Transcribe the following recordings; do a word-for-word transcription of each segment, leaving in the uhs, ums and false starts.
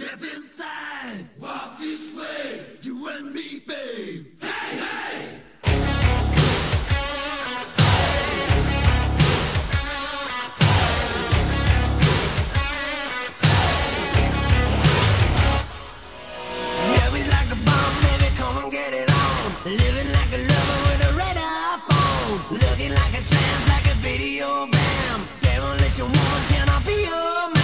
Step inside, walk this way, you and me, babe. Hey, hey! Yeah, we like a bomb, baby, come and get it on. Living like a lover with a radar phone. Looking like a trans, like a video bam. Demolition one, can I be your man?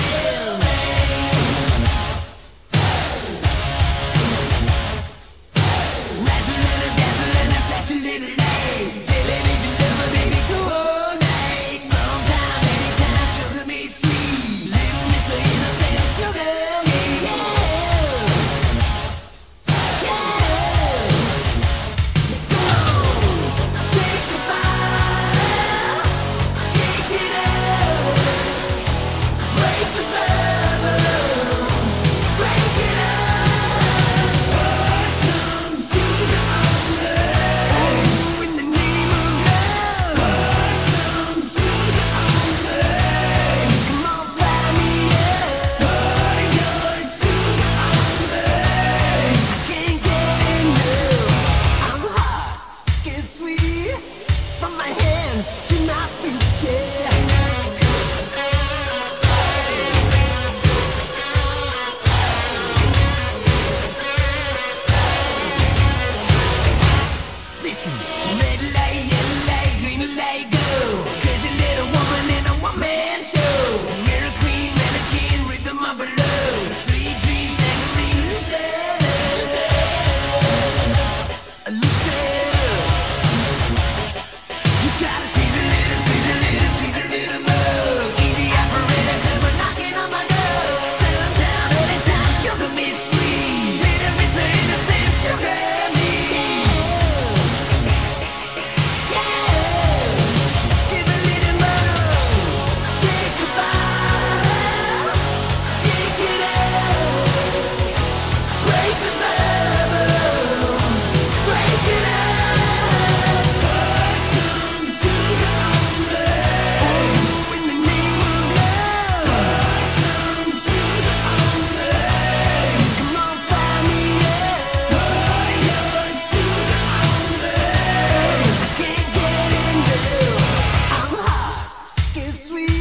Sweet.